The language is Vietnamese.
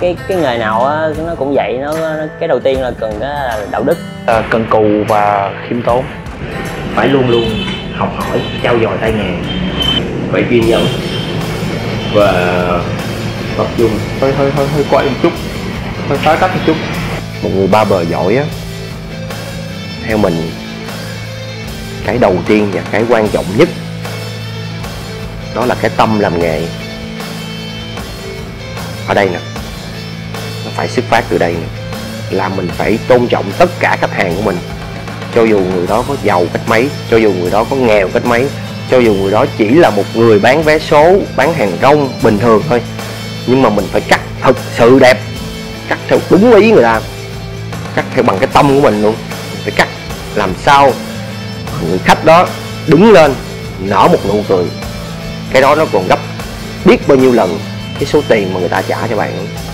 cái nghề nào á, nó cũng vậy, nó cái đầu tiên là cần cái đạo đức, cần cù và khiêm tốn, phải luôn luôn học hỏi, trau dồi tay nghề, phải kiên nhẫn và tập trung. Hơi quậy một chút, hơi phá cách một chút. Một người ba bờ giỏi á, theo mình cái đầu tiên và cái quan trọng nhất đó là cái tâm làm nghề. Ở đây nè, nó phải xuất phát từ đây nè, là mình phải tôn trọng tất cả khách hàng của mình. Cho dù người đó có giàu cách mấy, cho dù người đó có nghèo cách mấy, cho dù người đó chỉ là một người bán vé số, bán hàng rong bình thường thôi, nhưng mà mình phải cắt thật sự đẹp, cắt theo đúng ý người ta, cắt theo bằng cái tâm của mình luôn. Mình phải cắt làm sao người khách đó đứng lên nở một nụ cười, cái đó nó còn gấp biết bao nhiêu lần cái số tiền mà người ta trả cho bạn.